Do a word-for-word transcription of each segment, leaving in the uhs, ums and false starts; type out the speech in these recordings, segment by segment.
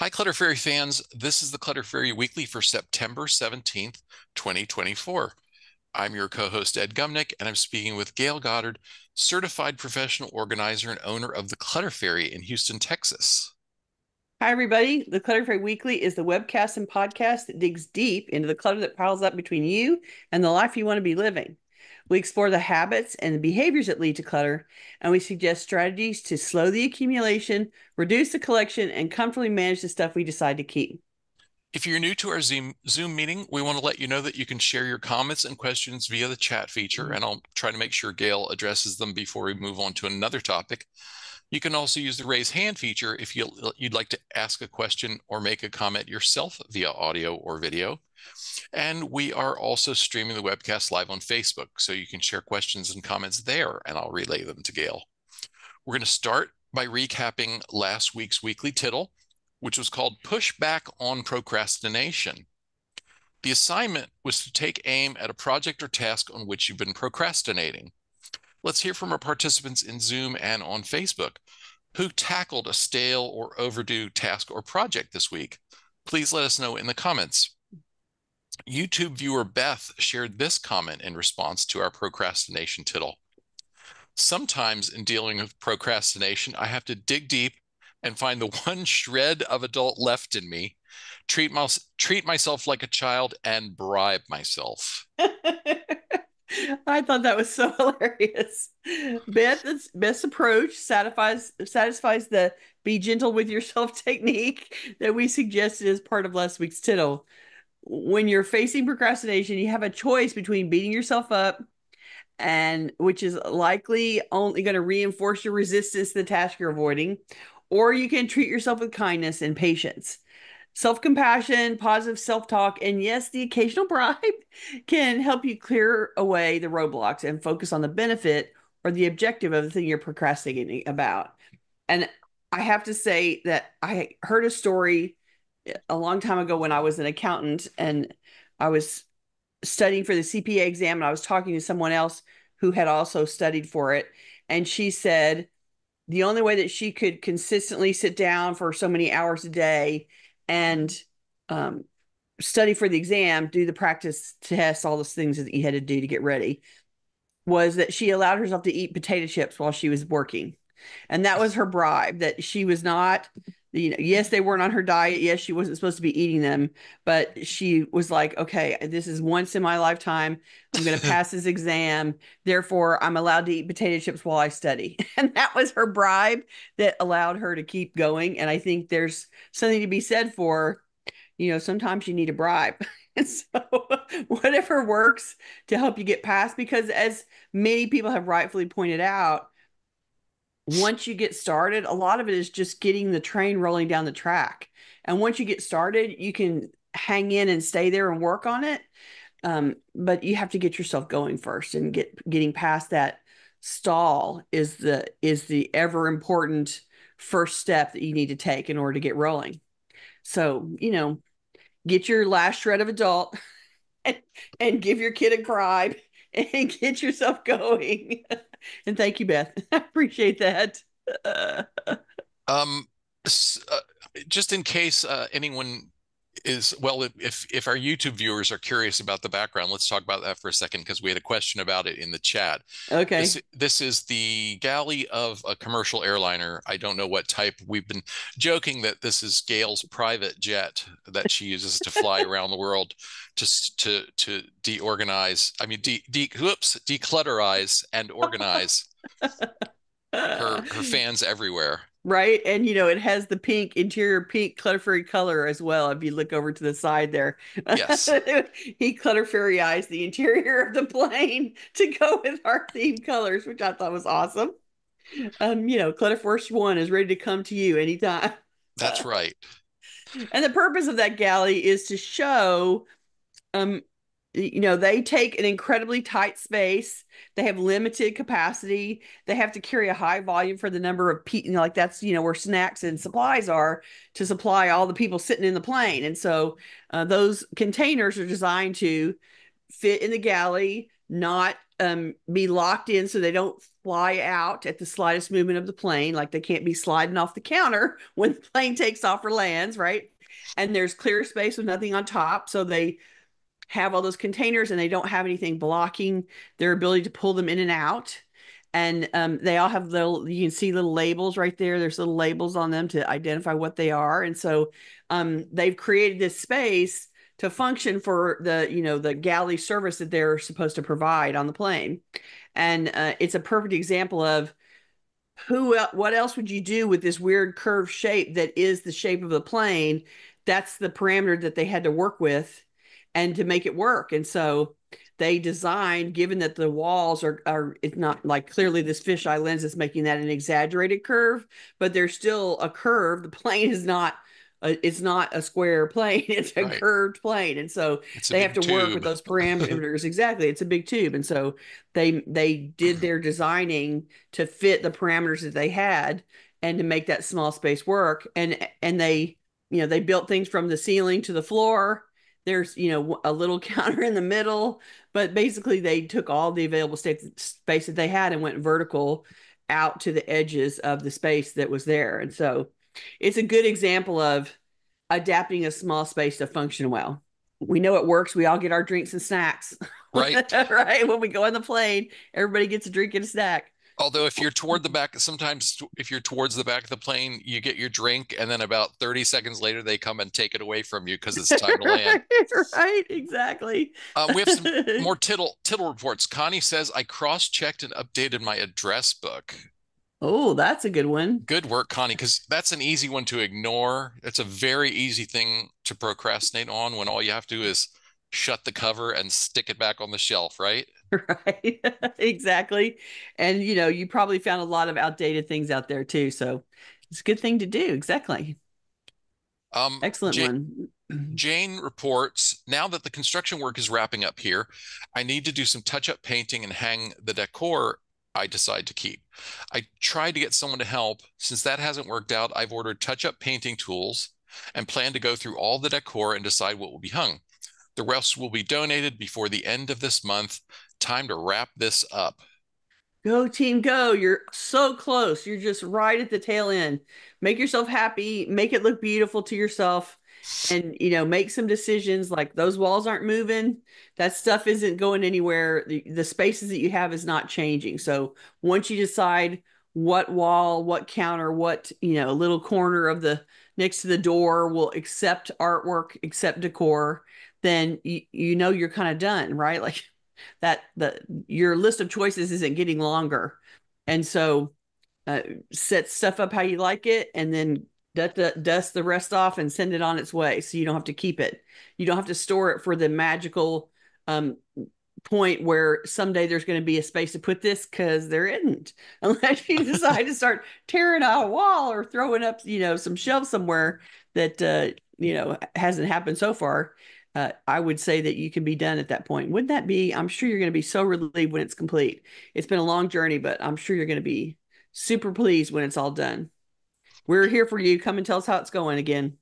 Hi, Clutter Fairy fans. This is the Clutter Fairy Weekly for September seventeenth, twenty twenty-four. I'm your co-host, Ed Gumnick, and I'm speaking with Gayle Goddard, certified professional organizer and owner of The Clutter Fairy in Houston, Texas. Hi, everybody. The Clutter Fairy Weekly is the webcast and podcast that digs deep into the clutter that piles up between you and the life you want to be living. We explore the habits and the behaviors that lead to clutter, and we suggest strategies to slow the accumulation, reduce the collection, and comfortably manage the stuff we decide to keep. If you're new to our Zoom meeting, we want to let you know that you can share your comments and questions via the chat feature, and I'll try to make sure Gayle addresses them before we move on to another topic. You can also use the raise hand feature if you'd like to ask a question or make a comment yourself via audio or video. And we are also streaming the webcast live on Facebook, so you can share questions and comments there, and I'll relay them to Gayle. We're going to start by recapping last week's weekly tittle, which was called Push Back on Procrastination. The assignment was to take aim at a project or task on which you've been procrastinating. Let's hear from our participants in Zoom and on Facebook who tackled a stale or overdue task or project this week. Please let us know in the comments. YouTube viewer Beth shared this comment in response to our procrastination tittle. Sometimes in dealing with procrastination, I have to dig deep and find the one shred of adult left in me, treat, my, treat myself like a child, and bribe myself. I thought that was so hilarious. Beth's best approach satisfies satisfies the be gentle with yourself technique that we suggested as part of last week's tittle. When you're facing procrastination, you have a choice between beating yourself up, and which is likely only going to reinforce your resistance to the task you're avoiding, or you can treat yourself with kindness and patience. Self-compassion, positive self-talk, and yes, the occasional bribe can help you clear away the roadblocks and focus on the benefit or the objective of the thing you're procrastinating about. And I have to say that I heard a story a long time ago when I was an accountant and I was studying for the C P A exam, and I was talking to someone else who had also studied for it. And she said the only way that she could consistently sit down for so many hours a day and um, study for the exam, do the practice tests, all those things that you had to do to get ready, was that she allowed herself to eat potato chips while she was working. And that was her bribe, that she was not, you know, yes, they weren't on her diet. Yes, she wasn't supposed to be eating them, but she was like, okay, this is once in my lifetime. I'm going to pass this exam. Therefore, I'm allowed to eat potato chips while I study. And that was her bribe that allowed her to keep going. And I think there's something to be said for, you know, sometimes you need a bribe. And so whatever works to help you get past, because as many people have rightfully pointed out, once you get started, a lot of it is just getting the train rolling down the track. And once you get started, you can hang in and stay there and work on it. Um, but you have to get yourself going first, and get getting past that stall is the is the ever important first step that you need to take in order to get rolling. So, you know, get your last shred of adult and, and give your kid a bribe and get yourself going. And thank you, Beth. I appreciate that. um, uh, just in case uh, anyone is, well, if, if our YouTube viewers are curious about the background, let's talk about that for a second, because we had a question about it in the chat. Okay. This, this is the galley of a commercial airliner. I don't know what type. We've been joking that this is Gayle's private jet that she uses to fly around the world just to, to deorganize, I mean, de, de, whoops, declutterize and organize her, her fans everywhere. Right. And, you know, it has the pink interior, pink Clutter Fairy color as well. If you look over to the side there, yes, he Clutter Fairy-ized the interior of the plane to go with our theme colors, which I thought was awesome. Um, you know, Clutter Force One is ready to come to you anytime. That's right. And the purpose of that galley is to show, um, you know, they take an incredibly tight space. They have limited capacity. They have to carry a high volume for the number of people, you know, like that's, you know, where snacks and supplies are to supply all the people sitting in the plane. And so uh, those containers are designed to fit in the galley, not um, be locked in so they don't fly out at the slightest movement of the plane. Like they can't be sliding off the counter when the plane takes off or lands, right? And there's clear space with nothing on top. So they have all those containers and they don't have anything blocking their ability to pull them in and out. And um, they all have little, you can see little labels right there. There's little labels on them to identify what they are. And so um, they've created this space to function for the, you know, the galley service that they're supposed to provide on the plane. And uh, it's a perfect example of who, el- what else would you do with this weird curved shape that is the shape of the plane? That's the parameter that they had to work with and to make it work. And so they designed, given that the walls are, are it's not like clearly this fisheye lens is making that an exaggerated curve, but there's still a curve. The plane is not it's not a square plane, it's a right. curved plane. And so they have to tube. work with those parameters. Exactly. It's a big tube. And so they, they did their designing to fit the parameters that they had and to make that small space work. And, and they, you know, they built things from the ceiling to the floor. There's, you know, a little counter in the middle, but basically they took all the available space that they had and went vertical out to the edges of the space that was there. And so it's a good example of adapting a small space to function well. We know it works. We all get our drinks and snacks, right? Right. When we go on the plane, everybody gets a drink and a snack. Although if you're toward the back, sometimes if you're towards the back of the plane, you get your drink. And then about thirty seconds later, they come and take it away from you because it's time to land. Right. Exactly. Uh, we have some more tittle, tittle reports. Connie says, I cross-checked and updated my address book. Oh, that's a good one. Good work, Connie, because that's an easy one to ignore. It's a very easy thing to procrastinate on when all you have to do is shut the cover and stick it back on the shelf, right? Right, exactly. And, you know, you probably found a lot of outdated things out there, too. So it's a good thing to do. Exactly. Um, Excellent Jane, one. Jane reports, now that the construction work is wrapping up here, I need to do some touch-up painting and hang the decor I decide to keep. I tried to get someone to help. Since that hasn't worked out, I've ordered touch-up painting tools and plan to go through all the decor and decide what will be hung. The rest will be donated before the end of this month. Time to wrap this up. Go team, go. You're so close. You're just right at the tail end. Make yourself happy. Make it look beautiful to yourself. And, you know, make some decisions like those walls aren't moving. That stuff isn't going anywhere. The, the spaces that you have is not changing. So once you decide what wall, what counter, what, you know, little corner of the next to the door will accept artwork, accept decor, then you, you know, you're kind of done, right? Like that, the, your list of choices isn't getting longer. And so uh, set stuff up how you like it and then dust the rest off and send it on its way. So you don't have to keep it. You don't have to store it for the magical um, point where someday there's going to be a space to put this, because there isn't, unless you decide to start tearing out a wall or throwing up, you know, some shelves somewhere that, uh, you know, hasn't happened so far. Uh, I would say that you can be done at that point. Wouldn't that be, I'm sure you're going to be so relieved when it's complete. It's been a long journey, but I'm sure you're going to be super pleased when it's all done. We're here for you. Come and tell us how it's going again.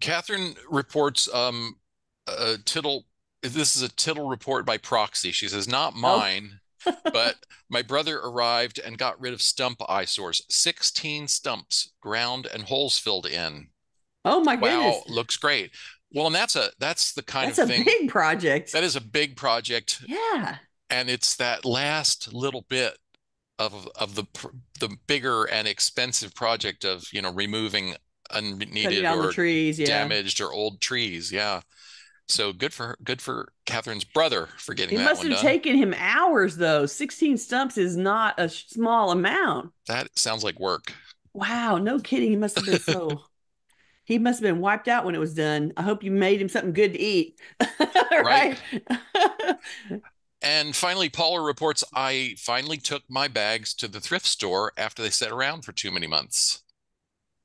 Catherine reports um, a tittle. This is a tittle report by proxy. She says, not mine, oh. But my brother arrived and got rid of stump eyesores. sixteen stumps, ground and holes filled in. Oh, my wow, goodness. Wow, looks great. Well, and that's a that's the kind that's of thing. That's a big project. That is a big project. Yeah. And it's that last little bit of of the the bigger and expensive project of, you know, removing unneeded or trees, yeah. damaged or old trees. Yeah. So good for good for Catherine's brother for getting it that one done. It must have taken him hours, though. sixteen stumps is not a small amount. That sounds like work. Wow. No kidding. He must have been so... He must have been wiped out when it was done. I hope you made him something good to eat. Right? Right. And finally, Paula reports, I finally took my bags to the thrift store after they sat around for too many months.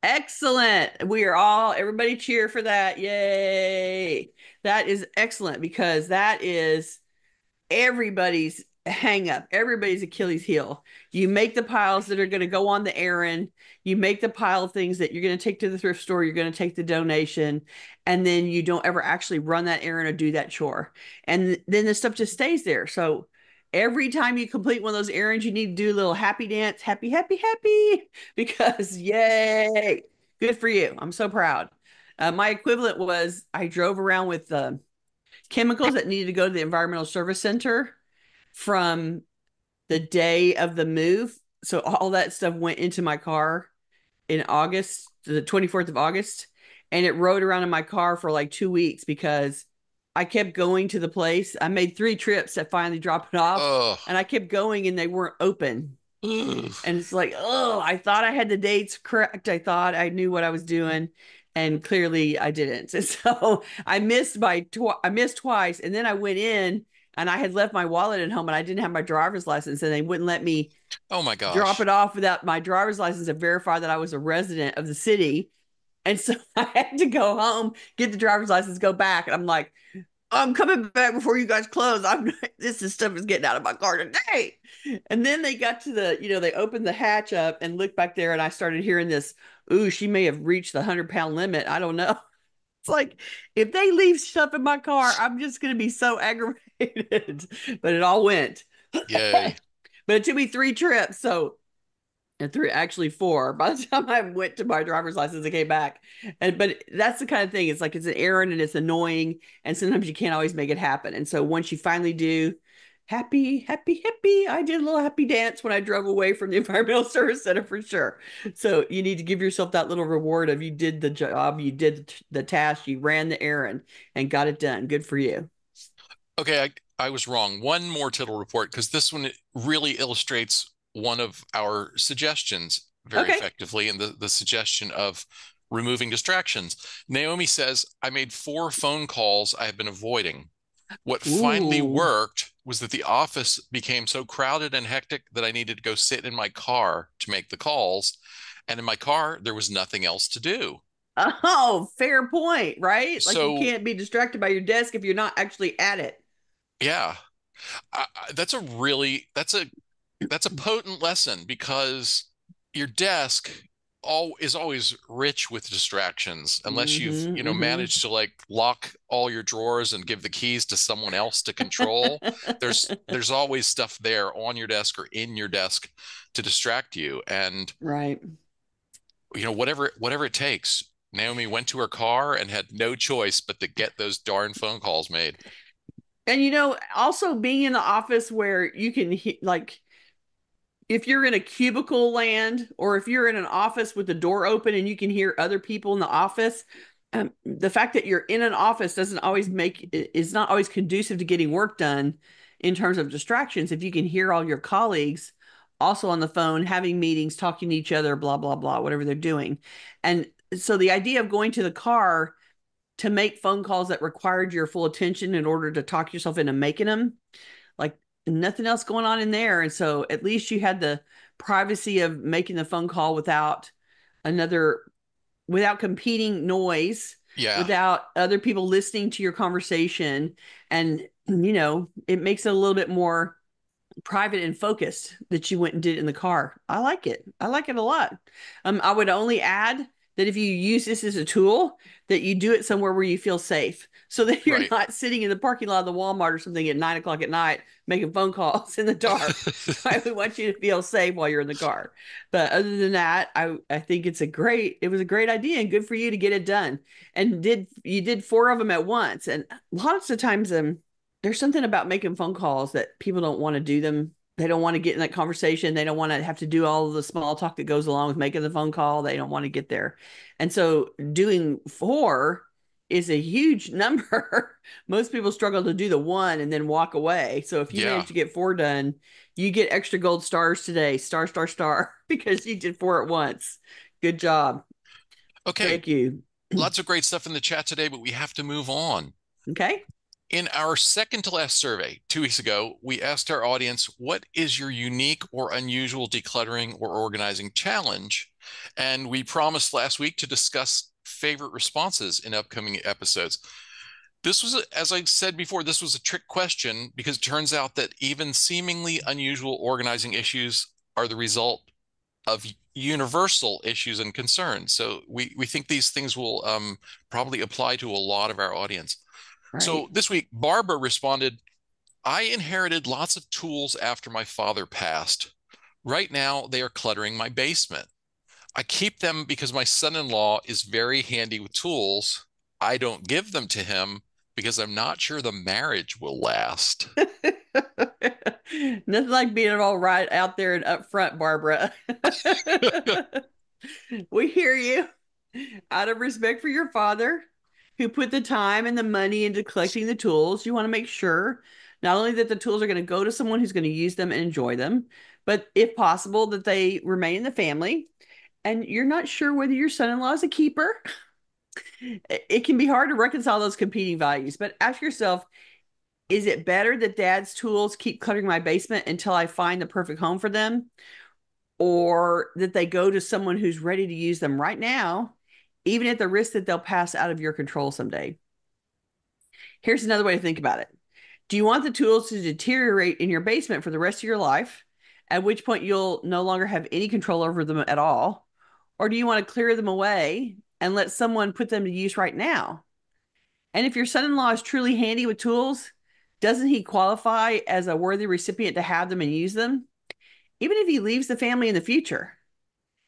Excellent. We are all, everybody cheer for that. Yay. That is excellent, because that is everybody's hang up, everybody's Achilles heel. You make the piles that are going to go on the errand. You make the pile of things that you're going to take to the thrift store. You're going to take the donation. And then you don't ever actually run that errand or do that chore. And then the stuff just stays there. So Every time you complete one of those errands, you need to do a little happy dance. Happy, happy, happy. Because yay, good for you. I'm so proud. Uh, my equivalent was I drove around with uh, chemicals that needed to go to the Environmental Service Center from the day of the move. So all that stuff went into my car in August, the twenty-fourth of August. And it rode around in my car for like two weeks because I kept going to the place. I made three trips to finally drop it off. Ugh. And I kept going and they weren't open. Ugh. And it's like, oh, I thought I had the dates correct. I thought I knew what I was doing. And clearly I didn't. And so I missed by tw- I missed twice. And then I went in and I had left my wallet at home and I didn't have my driver's license and they wouldn't let me oh my gosh. drop it off without my driver's license and verify that I was a resident of the city. And so I had to go home, get the driver's license, go back. And I'm like, I'm coming back before you guys close. I'm not, this is stuff is getting out of my car today. And then they got to the, you know, they opened the hatch up and looked back there. And I started hearing this, ooh, she may have reached the one hundred pound limit. I don't know. It's like, if they leave stuff in my car, I'm just going to be so aggravated. But it all went. Yay. But it took me three trips. So and three, actually four, by the time I went to my driver's license, I came back. And, but that's the kind of thing. It's like, it's an errand and it's annoying. And sometimes you can't always make it happen. And so once you finally do happy, happy, happy, I did a little happy dance when I drove away from the Environmental Service Center for sure. So you need to give yourself that little reward of you did the job, you did the task, you ran the errand and got it done. Good for you. Okay. I, I was wrong. One more tittle report, because this one really illustrates one of our suggestions very okay. effectively, and the, the suggestion of removing distractions. Naomi says, I made four phone calls I have been avoiding. What Ooh. finally worked was that the office became so crowded and hectic that I needed to go sit in my car to make the calls. And in my car, there was nothing else to do. Oh, fair point, right? So, like, you can't be distracted by your desk if you're not actually at it. Yeah. I, I, that's a really, that's a, That's a potent lesson, because your desk all is always rich with distractions unless mm-hmm, you've, you know, mm-hmm. managed to like lock all your drawers and give the keys to someone else to control. there's there's always stuff there on your desk or in your desk to distract you. And right. you know, whatever whatever it takes. Naomi went to her car and had no choice but to get those darn phone calls made. And you know, also being in the office where you can he- like if you're in a cubicle land, or if you're in an office with the door open and you can hear other people in the office, um, the fact that you're in an office doesn't always make, is not always conducive to getting work done in terms of distractions. If you can hear all your colleagues also on the phone, having meetings, talking to each other, blah, blah, blah, whatever they're doing. And so the idea of going to the car to make phone calls that required your full attention in order to talk yourself into making them, like, nothing else going on in there. And so at least you had the privacy of making the phone call without another, without competing noise, yeah. without other people listening to your conversation. And, you know, it makes it a little bit more private and focused that you went and did it in the car. I like it. I like it a lot. Um, I would only add that if you use this as a tool, that you do it somewhere where you feel safe, so that you're right. not sitting in the parking lot of the Walmart or something at nine o'clock at night, making phone calls in the dark. I would want you to feel safe while you're in the car. But other than that, I, I think it's a great, it was a great idea and good for you to get it done. And did you did four of them at once. And lots of times um, there's something about making phone calls that people don't want to do them. They don't want to get in that conversation. They don't want to have to do all of the small talk that goes along with making the phone call. They don't want to get there. And so doing four is a huge number. Most people struggle to do the one and then walk away. So if you yeah. manage to get four done, you get extra gold stars today. Star, star, star, because you did four at once. Good job. Okay. Thank you. Lots of great stuff in the chat today, but we have to move on. Okay. In our second to last survey two weeks ago, we asked our audience, what is your unique or unusual decluttering or organizing challenge? And we promised last week to discuss favorite responses in upcoming episodes. This was, a, as I said before, this was a trick question, because it turns out that even seemingly unusual organizing issues are the result of universal issues and concerns. So we, we think these things will um, probably apply to a lot of our audience. Right. So this week, Barbara responded, I inherited lots of tools after my father passed. Right now, they are cluttering my basement. I keep them because my son-in-law is very handy with tools. I don't give them to him because I'm not sure the marriage will last. Nothing like being all right out there and up front, Barbara. We hear you. Out of respect for your father, who put the time and the money into collecting the tools, you want to make sure not only that the tools are going to go to someone who's going to use them and enjoy them, but if possible, that they remain in the family. And you're not sure whether your son-in-law is a keeper. It can be hard to reconcile those competing values, but ask yourself, is it better that dad's tools keep cluttering my basement until I find the perfect home for them, or that they go to someone who's ready to use them right now, even at the risk that they'll pass out of your control someday? Here's another way to think about it. Do you want the tools to deteriorate in your basement for the rest of your life, at which point you'll no longer have any control over them at all? Or do you want to clear them away and let someone put them to use right now? And if your son-in-law is truly handy with tools, doesn't he qualify as a worthy recipient to have them and use them? Even if he leaves the family in the future,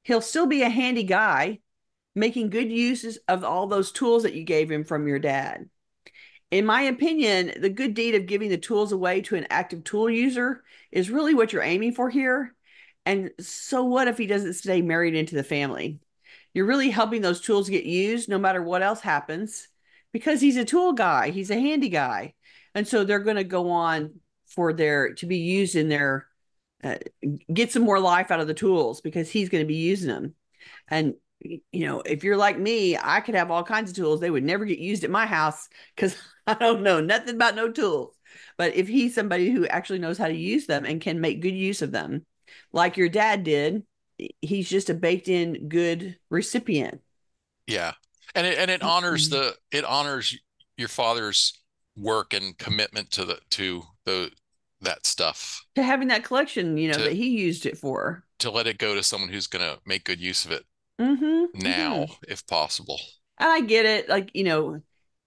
he'll still be a handy guy, making good uses of all those tools that you gave him from your dad. In my opinion, the good deed of giving the tools away to an active tool user is really what you're aiming for here. And so what if he doesn't stay married into the family? You're really helping those tools get used no matter what else happens, because he's a tool guy, he's a handy guy. And so they're going to go on for their, to be used in their, uh, get some more life out of the tools because he's going to be using them. And you know, if you're like me, I could have all kinds of tools. They would never get used at my house because I don't know nothing about no tools. But if he's somebody who actually knows how to use them and can make good use of them, like your dad did, he's just a baked in good recipient. Yeah. And it, and it honors the, it honors your father's work and commitment to the, to the, that stuff. To having that collection, you know, to, that he used it for. To let it go to someone who's going to make good use of it. Mm-hmm. Now, mm-hmm. if possible. And I get it. Like, you know,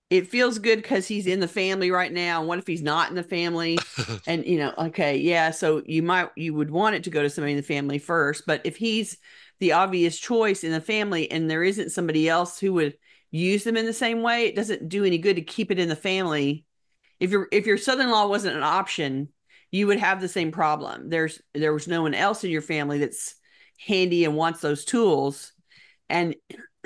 it feels good because he's in the family right now. What if he's not in the family? And, you know, okay, yeah. So you might, you would want it to go to somebody in the family first. But if he's the obvious choice in the family and there isn't somebody else who would use them in the same way, it doesn't do any good to keep it in the family. If your if your son-in-law wasn't an option, you would have the same problem. There's there was no one else in your family that's handy and wants those tools. And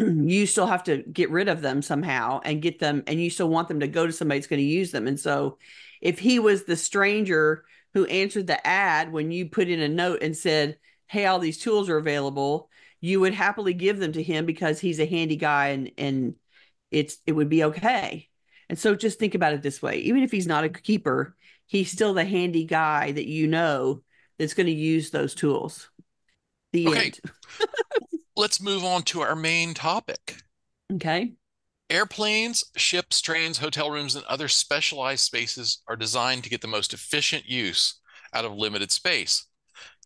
you still have to get rid of them somehow and get them, and you still want them to go to somebody that's going to use them. And so if he was the stranger who answered the ad when you put in a note and said, hey, all these tools are available, you would happily give them to him because he's a handy guy and, and it's, it would be okay. And so just think about it this way. Even if he's not a keeper, he's still the handy guy that you know that's going to use those tools. The okay. end. Let's move on to our main topic. Okay. Airplanes, ships, trains, hotel rooms, and other specialized spaces are designed to get the most efficient use out of limited space.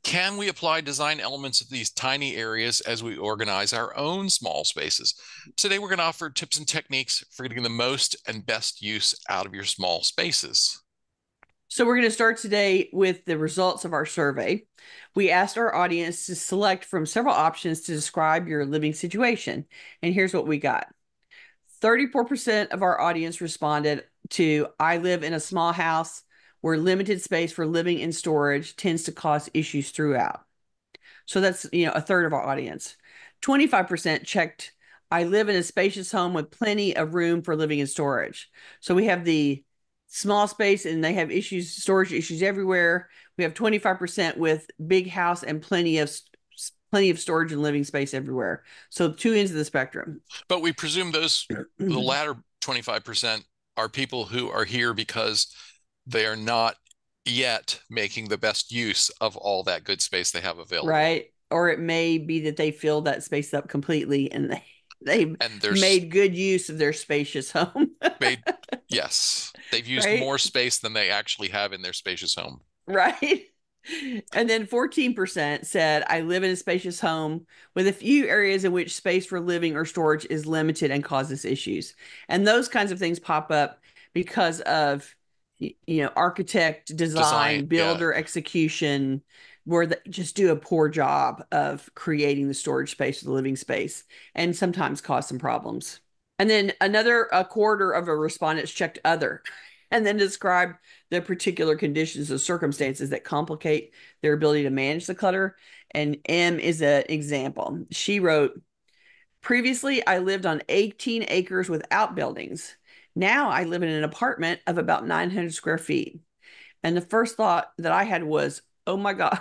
Can we apply design elements of these tiny areas as we organize our own small spaces? Today, we're going to offer tips and techniques for getting the most and best use out of your small spaces. So we're going to start today with the results of our survey. We asked our audience to select from several options to describe your living situation. And here's what we got. thirty-four percent of our audience responded to, I live in a small house where limited space for living and storage tends to cause issues throughout. So that's, you know, a third of our audience. twenty-five percent checked, I live in a spacious home with plenty of room for living and storage. So we have the small space and they have issues, storage issues everywhere. We have twenty-five percent with big house and plenty of plenty of storage and living space everywhere. So two ends of the spectrum. But we presume those, the latter twenty-five percent are people who are here because they are not yet making the best use of all that good space they have available. Right. Or it may be that they fill that space up completely and they They've and made good use of their spacious home. made, yes. They've used right? more space than they actually have in their spacious home. Right. And then fourteen percent said, I live in a spacious home with a few areas in which space for living or storage is limited and causes issues. And those kinds of things pop up because of you know, architect, design, design builder, yeah. execution, where they just do a poor job of creating the storage space, the living space, and sometimes cause some problems. And then another a quarter of our respondents checked other, and then described the particular conditions or circumstances that complicate their ability to manage the clutter. And M is an example. She wrote, previously, I lived on eighteen acres without buildings. Now I live in an apartment of about nine hundred square feet. And the first thought that I had was, oh my God,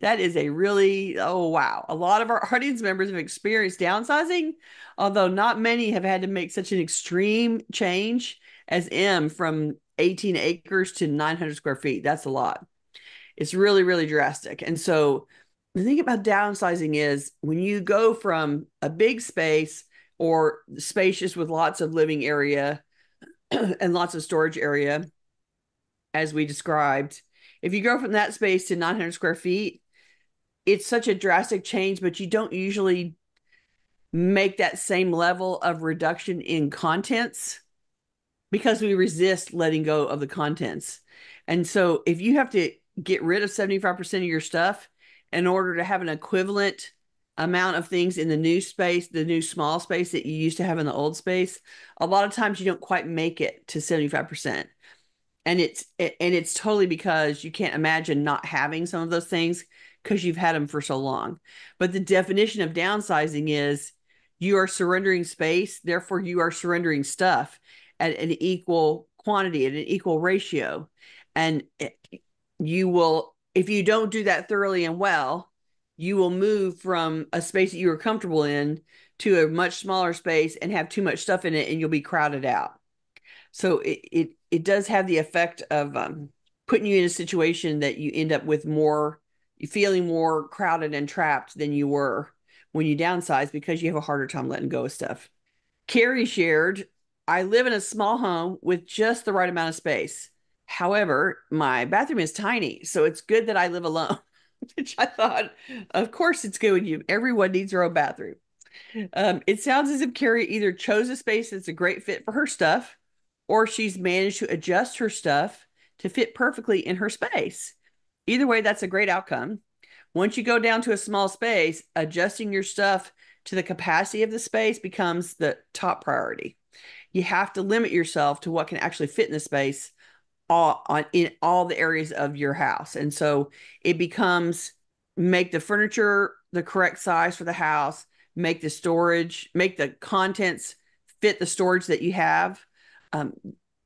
that is a really, oh wow. A lot of our audience members have experienced downsizing, although not many have had to make such an extreme change as M from eighteen acres to nine hundred square feet. That's a lot. It's really, really drastic. And so the thing about downsizing is when you go from a big space or spacious with lots of living area and lots of storage area, as we described, if you go from that space to nine hundred square feet, it's such a drastic change, but you don't usually make that same level of reduction in contents because we resist letting go of the contents. And so if you have to get rid of seventy-five percent of your stuff in order to have an equivalent amount of things in the new space, the new small space that you used to have in the old space, a lot of times you don't quite make it to seventy-five percent. And it's, it, and it's totally because you can't imagine not having some of those things because you've had them for so long. But the definition of downsizing is you are surrendering space. Therefore you are surrendering stuff at an equal quantity, at an equal ratio. And it, you will, if you don't do that thoroughly and well, you will move from a space that you were comfortable in to a much smaller space and have too much stuff in it, and you'll be crowded out. So it it, it does have the effect of um, putting you in a situation that you end up with more, feeling more crowded and trapped than you were when you downsize because you have a harder time letting go of stuff. Carrie shared, I live in a small home with just the right amount of space. However, my bathroom is tiny, so it's good that I live alone. Which I thought, of course it's good when you, everyone needs their own bathroom. Um, it sounds as if Carrie either chose a space that's a great fit for her stuff, or she's managed to adjust her stuff to fit perfectly in her space. Either way, that's a great outcome. Once you go down to a small space, adjusting your stuff to the capacity of the space becomes the top priority. You have to limit yourself to what can actually fit in the space all on in all the areas of your house. And so it becomes make the furniture the correct size for the house, make the storage, make the contents fit the storage that you have. Um,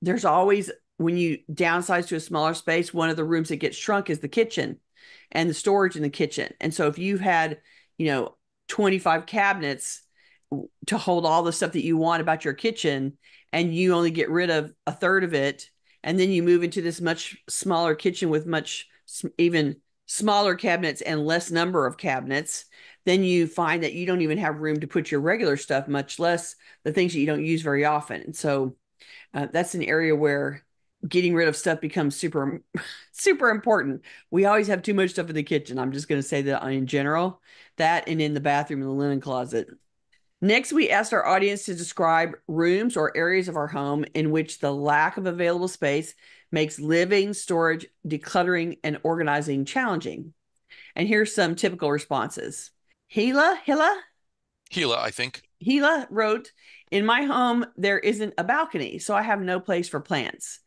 there's always, when you downsize to a smaller space, one of the rooms that gets shrunk is the kitchen and the storage in the kitchen. And so if you've had, you know, twenty-five cabinets to hold all the stuff that you want about your kitchen, and you only get rid of a third of it, and then you move into this much smaller kitchen with much even smaller cabinets and less number of cabinets, then you find that you don't even have room to put your regular stuff, much less the things that you don't use very often. And so uh, that's an area where getting rid of stuff becomes super, super important. We always have too much stuff in the kitchen. I'm just going to say that in general, that and in the bathroom and the linen closet. Next, we asked our audience to describe rooms or areas of our home in which the lack of available space makes living, storage, decluttering, and organizing challenging. And here's some typical responses. Hila, Hila? Hila, I think. Hila wrote, in my home, there isn't a balcony, so I have no place for plants.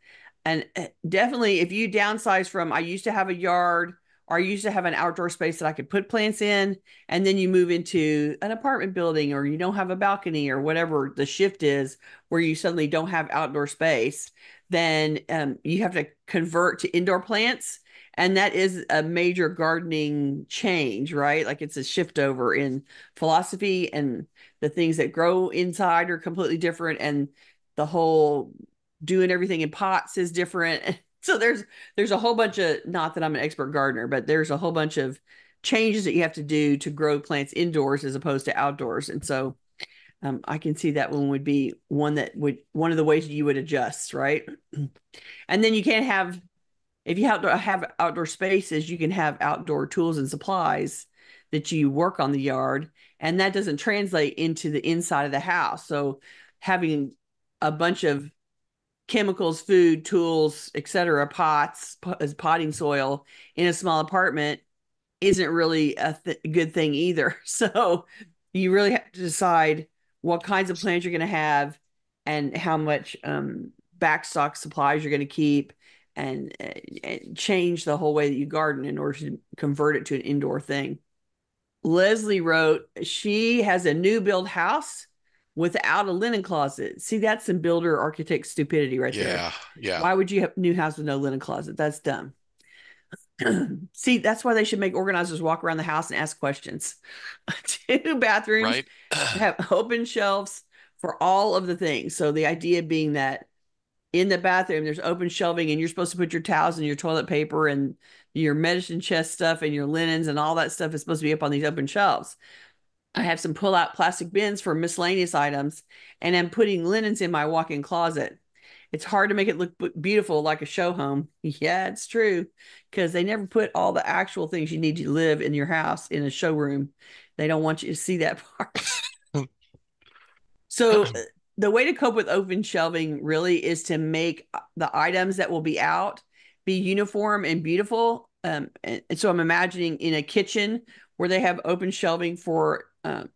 And definitely, if you downsize from, I used to have a yard, or I used to have an outdoor space that I could put plants in, and then you move into an apartment building, or you don't have a balcony, or whatever the shift is where you suddenly don't have outdoor space, then um, you have to convert to indoor plants. And that is a major gardening change, right? Like it's a shift over in philosophy, and the things that grow inside are completely different. And the whole doing everything in pots is different. So there's there's a whole bunch of, not that I'm an expert gardener, but there's a whole bunch of changes that you have to do to grow plants indoors as opposed to outdoors. And so um, I can see that one would be one that would, one of the ways you would adjust, right? And then you can't have, if you have, have outdoor spaces, you can have outdoor tools and supplies that you work on the yard. And that doesn't translate into the inside of the house. So having a bunch of chemicals, food, tools, et cetera, pots, potting soil in a small apartment isn't really a th- good thing either. So you really have to decide what kinds of plans you're going to have and how much um, backstock supplies you're going to keep, and, and change the whole way that you garden in order to convert it to an indoor thing. Leslie wrote, she has a new build house without a linen closet. See, that's some builder architect stupidity right yeah, there. Yeah, yeah. Why would you have a new house with no linen closet? That's dumb. See, that's why they should make organizers walk around the house and ask questions. Two bathrooms, right? Have open shelves for all of the things. So the idea being that in the bathroom, there's open shelving and you're supposed to put your towels and your toilet paper and your medicine chest stuff and your linens and all that stuff is supposed to be up on these open shelves. I have some pull-out plastic bins for miscellaneous items, and I'm putting linens in my walk-in closet. It's hard to make it look beautiful like a show home. Yeah, it's true, because they never put all the actual things you need to live in your house in a showroom. They don't want you to see that part. So the way to cope with open shelving really is to make the items that will be out be uniform and beautiful. Um, and, and so I'm imagining in a kitchen where they have open shelving for um,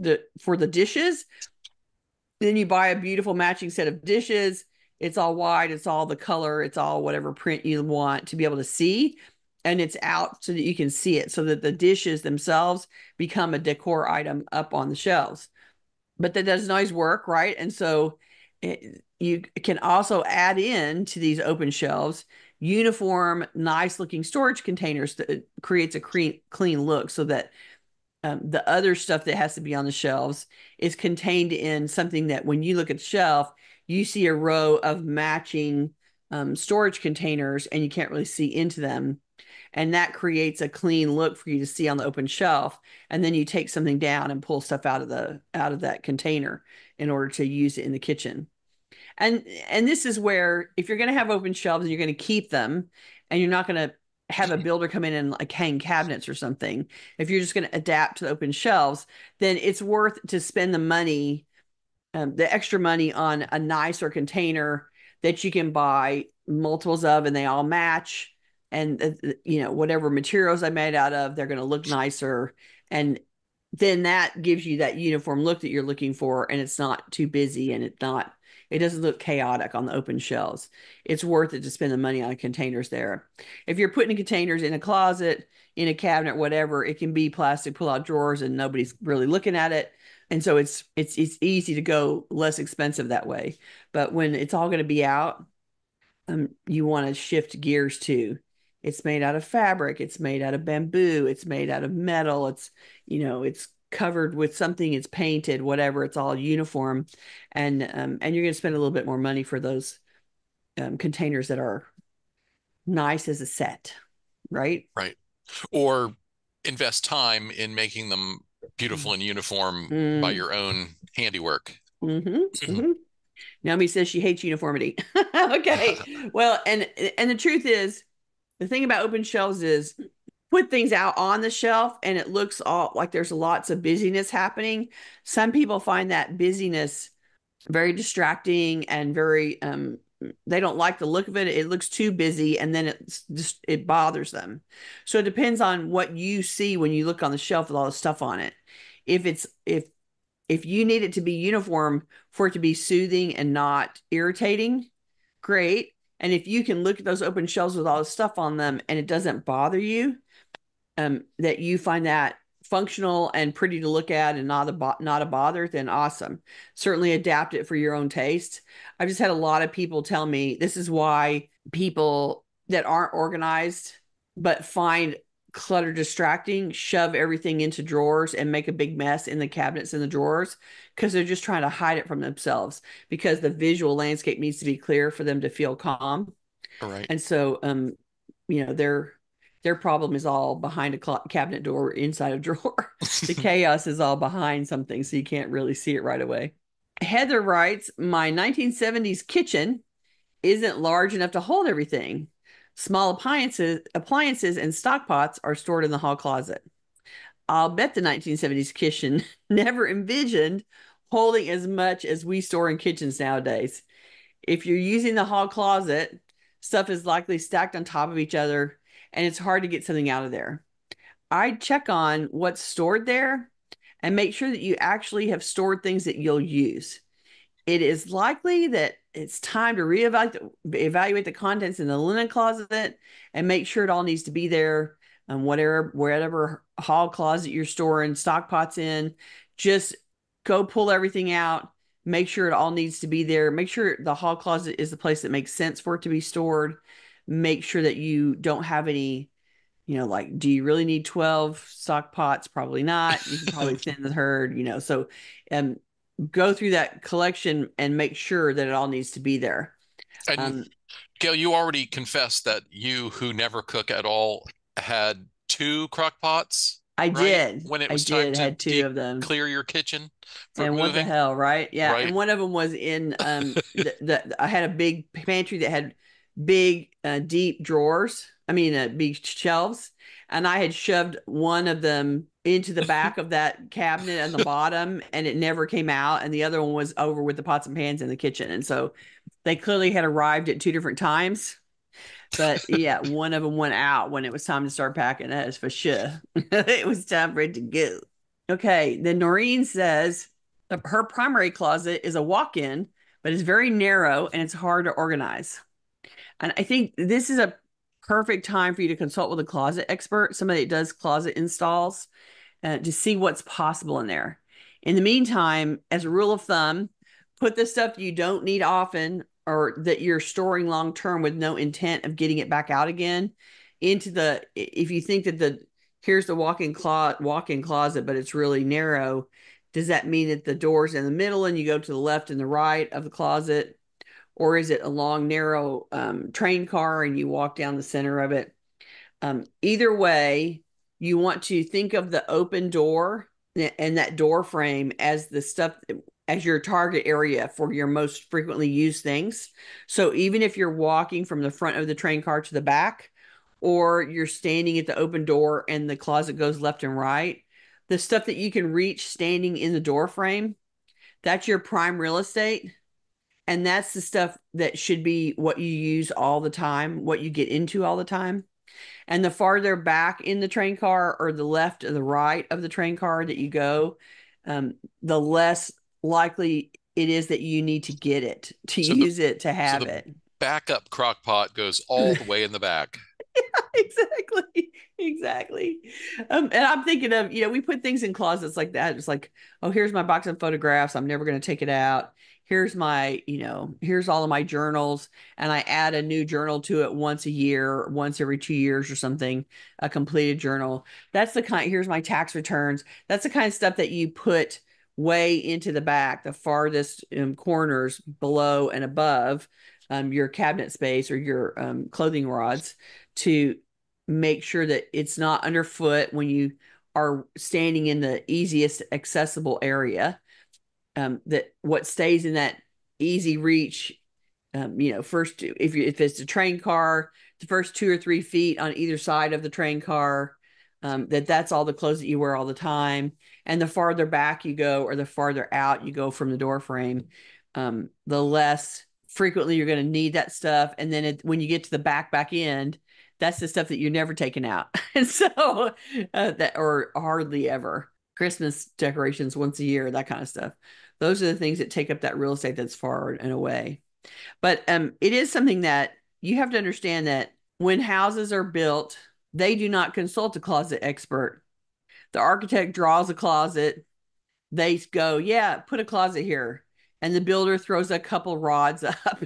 the for the dishes. Then you buy a beautiful matching set of dishes. It's all wide. It's all the color. It's all whatever print you want to be able to see. And it's out so that you can see it, so that the dishes themselves become a decor item up on the shelves. But that doesn't always work, right? And so it, you can also add in to these open shelves uniform, nice-looking storage containers that creates a clean, clean look, so that um, the other stuff that has to be on the shelves is contained in something that when you look at the shelf, you see a row of matching um, storage containers and you can't really see into them. And that creates a clean look for you to see on the open shelf. And then you take something down and pull stuff out of the out of that container in order to use it in the kitchen. And and this is where, if you're going to have open shelves and you're going to keep them, and you're not going to have a builder come in and like hang cabinets or something, if you're just going to adapt to the open shelves, then it's worth to spend the money, um, the extra money on a nicer container that you can buy multiples of, and they all match. And, uh, you know, whatever materials I made out of, they're going to look nicer. And then that gives you that uniform look that you're looking for. And it's not too busy, and it's not, it doesn't look chaotic on the open shelves. It's worth it to spend the money on containers there. If you're putting containers in a closet, in a cabinet, whatever, it can be plastic pull-out drawers and nobody's really looking at it. And so it's, it's, it's easy to go less expensive that way. But when it's all going to be out, um, you want to shift gears too. It's made out of fabric. It's made out of bamboo. It's made out of metal. It's, you know, it's covered with something, it's painted, whatever, it's all uniform. And um, and you're going to spend a little bit more money for those um, containers that are nice as a set, right? Right. Or invest time in making them beautiful and uniform mm. by your own handiwork. Mm-hmm. Mm-hmm. Naomi says she hates uniformity. Okay. Well, and and the truth is, the thing about open shelves is, put things out on the shelf and it looks all like there's lots of busyness happening. Some people find that busyness very distracting and very, um, they don't like the look of it. It looks too busy, and then it's just, it bothers them. So it depends on what you see when you look on the shelf with all the stuff on it. If it's, if, if you need it to be uniform for it to be soothing and not irritating, great. And if you can look at those open shelves with all the stuff on them and it doesn't bother you, Um, that you find that functional and pretty to look at and not a bo- not a bother, then awesome. Certainly adapt it for your own taste. I've just had a lot of people tell me this is why people that aren't organized but find clutter distracting shove everything into drawers and make a big mess in the cabinets and the drawers, because they're just trying to hide it from themselves, because the visual landscape needs to be clear for them to feel calm. All right. And so, um, you know, they're Their problem is all behind a cabinet door or inside a drawer. The chaos is all behind something, so you can't really see it right away. Heather writes, my nineteen seventies kitchen isn't large enough to hold everything. Small appliances, appliances and stock pots are stored in the hall closet. I'll bet the nineteen seventies kitchen never envisioned holding as much as we store in kitchens nowadays. If you're using the hall closet, stuff is likely stacked on top of each other and it's hard to get something out of there. I'd check on what's stored there and make sure that you actually have stored things that you'll use. It is likely that it's time to reevaluate the contents in the linen closet and make sure it all needs to be there. And whatever, whatever hall closet you're storing stock pots in, just go pull everything out. Make sure it all needs to be there. Make sure the hall closet is the place that makes sense for it to be stored. Make sure that you don't have any, you know, like, do you really need twelve stock pots? Probably not. You can probably thin the herd, you know, so um, go through that collection and make sure that it all needs to be there. And um, Gayle, you already confessed that you, who never cook at all, had two crock pots. I right? did. When it was I time did, to had two de- of them. Clear your kitchen. And moving. What the hell, right? Yeah. Right. And one of them was in, um, the, the, I had a big pantry that had big, uh, deep drawers. I mean, uh, big shelves. And I had shoved one of them into the back of that cabinet on the bottom and it never came out. And the other one was over with the pots and pans in the kitchen. And so they clearly had arrived at two different times. But yeah, one of them went out when it was time to start packing. That is for sure. It was time for it to go. Okay. Then Noreen says her primary closet is a walk-in, but it's very narrow and it's hard to organize. And I think this is a perfect time for you to consult with a closet expert, somebody that does closet installs, uh, to see what's possible in there. In the meantime, as a rule of thumb, put the stuff you don't need often or that you're storing long-term with no intent of getting it back out again into the, if you think that the, here's the walk-in closet, walk-in closet, but it's really narrow. Does that mean that the door's in the middle and you go to the left and the right of the closet? Or is it a long, narrow um, train car and you walk down the center of it? Um, either way, you want to think of the open door and that door frame as the stuff, as your target area for your most frequently used things. So even if you're walking from the front of the train car to the back, or you're standing at the open door and the closet goes left and right, the stuff that you can reach standing in the door frame, that's your prime real estate. And that's the stuff that should be what you use all the time, what you get into all the time. And the farther back in the train car or the left or the right of the train car that you go, um, the less likely it is that you need to get it, to so use the, it, to have so the it. Backup crock pot goes all the way in the back. Yeah, exactly. Exactly. Um, and I'm thinking of, you know, we put things in closets like that. It's like, oh, here's my box of photographs. I'm never going to take it out. Here's my, you know, here's all of my journals. And I add a new journal to it once a year, once every two years or something, a completed journal. That's the kind, here's my tax returns. That's the kind of stuff that you put way into the back, the farthest um, corners below and above um, your cabinet space or your um, clothing rods, to make sure that it's not underfoot when you are standing in the easiest accessible area, um, that what stays in that easy reach, um, you know, first, if you, if it's a train car, the first two or three feet on either side of the train car, um, that that's all the clothes that you wear all the time. And the farther back you go, or the farther out you go from the door frame, um, the less frequently you're going to need that stuff. And then it, when you get to the back, back end, that's the stuff that you're never taking out. And so uh, that, or hardly ever. Christmas decorations once a year, that kind of stuff. Those are the things that take up that real estate that's far and away. But um, it is something that you have to understand, that when houses are built, they do not consult a closet expert. The architect draws a closet. They go, yeah, put a closet here. And the builder throws a couple rods up.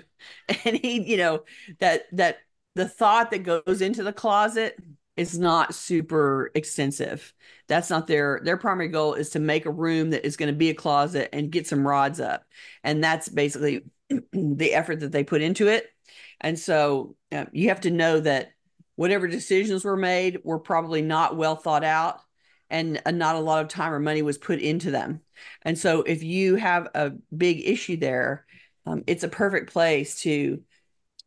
And he, you know, that, that, the thought that goes into the closet is not super extensive. That's not their, their primary goal is to make a room that is going to be a closet and get some rods up. And that's basically the effort that they put into it. And so uh, you have to know that whatever decisions were made were probably not well thought out, and uh, not a lot of time or money was put into them. And so if you have a big issue there, um, it's a perfect place to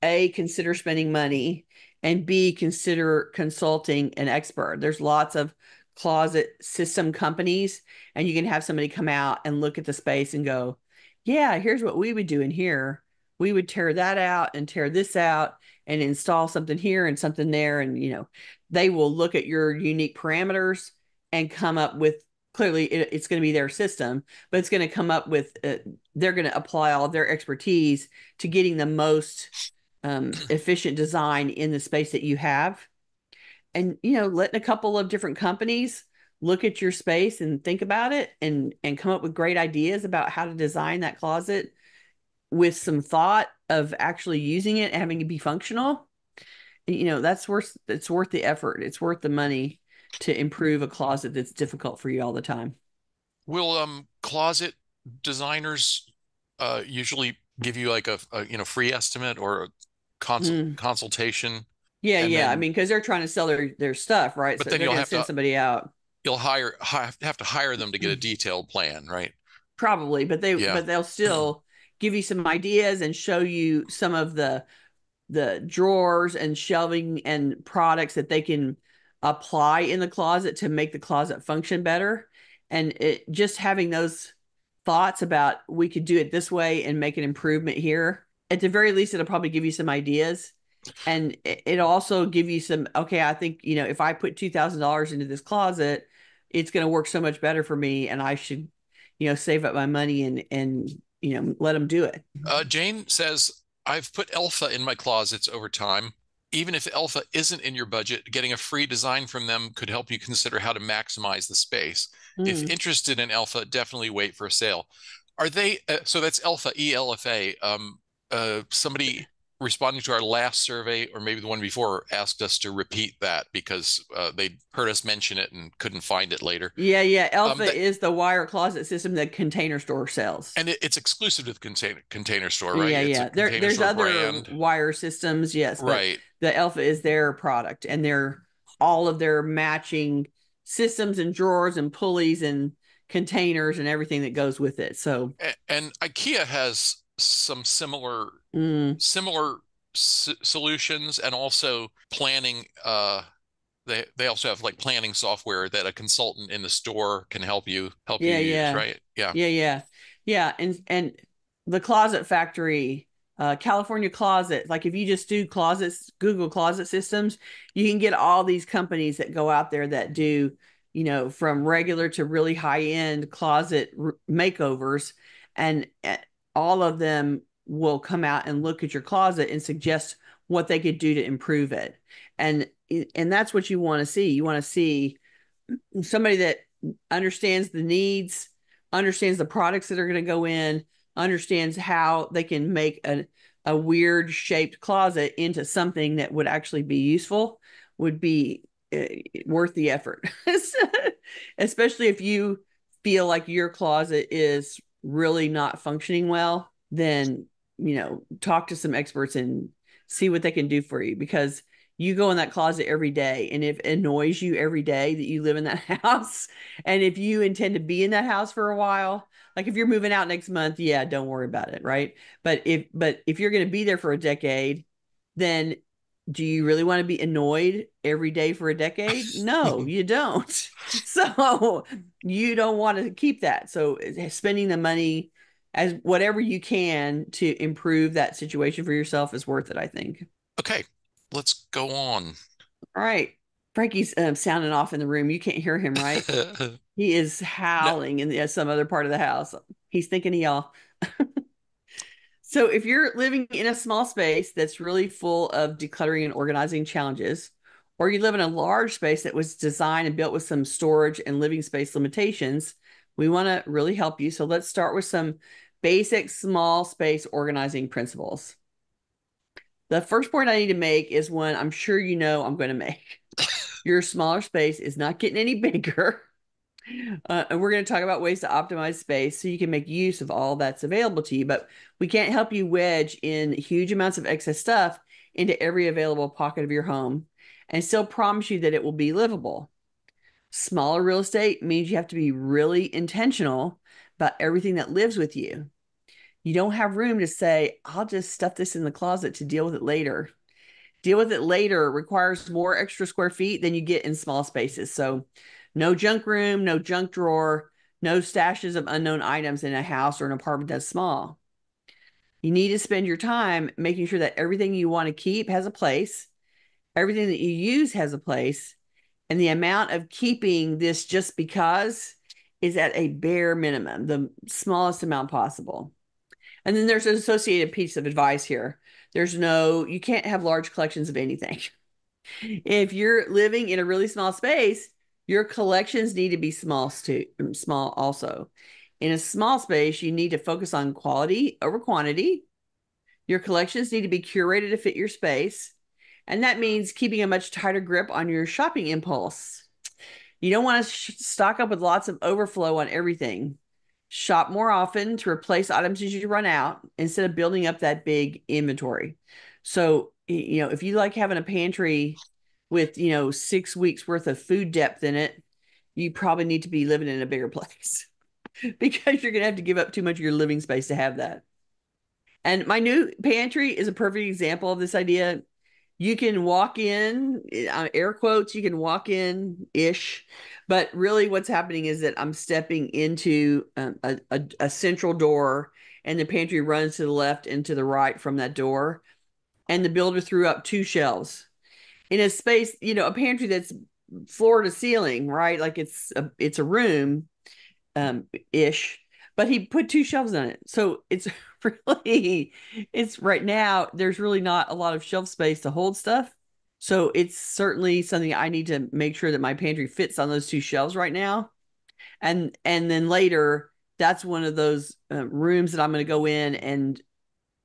A, consider spending money, and B, consider consulting an expert. There's lots of closet system companies, and you can have somebody come out and look at the space and go, yeah, here's what we would do in here. we would tear that out and tear this out and install something here and something there. And, you know, they will look at your unique parameters and come up with, clearly it, it's going to be their system, but it's going to come up with, uh, they're going to apply all their expertise to getting the most um, efficient design in the space that you have. And, you know, letting a couple of different companies look at your space and think about it and, and come up with great ideas about how to design that closet with some thought of actually using it, having it be functional. You know, that's worth, it's worth the effort. It's worth the money to improve a closet that's difficult for you all the time. Will um, closet designers uh, usually give you like a, a, you know, free estimate or a cons- mm. consultation? Yeah, and yeah. Then, I mean, because they're trying to sell their, their stuff, right? But so then you'll have to send somebody out. You'll hire have to hire them to get a detailed plan, right? Probably, but they yeah. but they'll still give you some ideas and show you some of the the drawers and shelving and products that they can apply in the closet to make the closet function better. And it, just having those thoughts about we could do it this way and make an improvement here. At the very least, it'll probably give you some ideas. And it'll also give you some, okay, I think, you know, if I put two thousand dollars into this closet, it's going to work so much better for me. And I should, you know, save up my money and, and, you know, let them do it. Uh, Jane says, I've put Alpha in my closets over time. Even if Alpha isn't in your budget, getting a free design from them could help you consider how to maximize the space. Mm. If interested in Alpha, definitely wait for a sale. Are they, uh, so that's Alpha, E L F A. Um, uh, somebody responding to our last survey, or maybe the one before, asked us to repeat that because uh, they heard us mention it and couldn't find it later. Yeah, yeah. Alpha um, that, is the wire closet system that Container Store sells. And it, it's exclusive to the container, container Store, right? Yeah, it's yeah. There, there's other brand. wire systems, yes. Right. The Alpha is their product, and their all of their matching systems and drawers and pulleys and containers and everything that goes with it. So, And, and IKEA has some similar mm. similar s- solutions, and also planning. Uh, they they also have like planning software that a consultant in the store can help you help yeah, you yeah. use, right? Yeah, yeah, yeah, yeah. And and the Closet Factory, uh, California Closets. Like if you just do closets, Google closet systems, you can get all these companies that go out there that do, you know, from regular to really high end closet r- makeovers, and. Uh, all of them will come out and look at your closet and suggest what they could do to improve it. And, and that's what you want to see. You want to see somebody that understands the needs, understands the products that are going to go in, understands how they can make a, a weird shaped closet into something that would actually be useful, would be uh, worth the effort. Especially if you feel like your closet is really not functioning well, then, you know, talk to some experts and see what they can do for you, because you go in that closet every day, and if it annoys you every day that you live in that house, and if you intend to be in that house for a while, like if you're moving out next month, yeah, don't worry about it, right? But if but if you're going to be there for a decade, then do you really want to be annoyed every day for a decade? No, you don't. So you don't want to keep that. So spending the money as whatever you can to improve that situation for yourself is worth it, I think. Okay, let's go on. All right. Frankie's um, sounding off in the room. You can't hear him, right? He is howling no. in the, some other part of the house. He's thinking of y'all. So if you're living in a small space that's really full of decluttering and organizing challenges, or you live in a large space that was designed and built with some storage and living space limitations, we want to really help you. So let's start with some basic small space organizing principles. The first point I need to make is one I'm sure you know I'm going to make. Your smaller space is not getting any bigger. Uh, and we're going to talk about ways to optimize space so you can make use of all that's available to you, but we can't help you wedge in huge amounts of excess stuff into every available pocket of your home and still promise you that it will be livable. Smaller real estate means you have to be really intentional about everything that lives with you. You don't have room to say, I'll just stuff this in the closet to deal with it later. Deal with it later requires more extra square feet than you get in small spaces. So no junk room, no junk drawer, no stashes of unknown items in a house or an apartment that's small. You need to spend your time making sure that everything you want to keep has a place, everything that you use has a place, and the amount of keeping this just because is at a bare minimum, the smallest amount possible. And then there's an associated piece of advice here. There's no, you can't have large collections of anything. If you're living in a really small space, your collections need to be small, too, small also. In a small space, you need to focus on quality over quantity. Your collections need to be curated to fit your space. And that means keeping a much tighter grip on your shopping impulse. You don't want to stock up with lots of overflow on everything. Shop more often to replace items as you run out instead of building up that big inventory. So, you know, if you like having a pantry with, you know, six weeks worth of food depth in it, you probably need to be living in a bigger place because you're going to have to give up too much of your living space to have that. And my new pantry is a perfect example of this idea. You can walk in, air quotes, you can walk in-ish, but really what's happening is that I'm stepping into um, a, a, a central door, and the pantry runs to the left and to the right from that door. And the builder threw up two shelves in a space, you know, a pantry that's floor to ceiling, right? Like it's a, it's a room um, ish, but he put two shelves on it. So it's really, it's right now, there's really not a lot of shelf space to hold stuff. So it's certainly something I need to make sure that my pantry fits on those two shelves right now. And, and then later, that's one of those uh, rooms that I'm going to go in and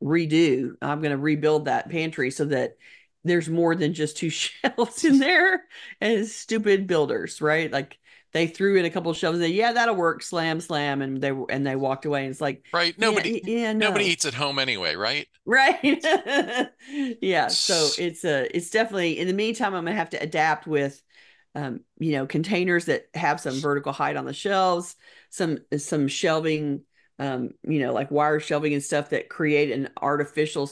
redo. I'm going to rebuild that pantry so that there's more than just two shelves in there. And stupid builders, right? Like, they threw in a couple of shelves and said, yeah, that'll work, slam, slam. And they and they walked away. And it's like, right. Nobody, yeah, yeah, no. nobody eats at home anyway, right? Right. Yeah. So it's a, it's definitely, in the meantime, I'm going to have to adapt with, um, you know, containers that have some vertical height on the shelves, some, some shelving, um, you know, like wire shelving and stuff that create an artificial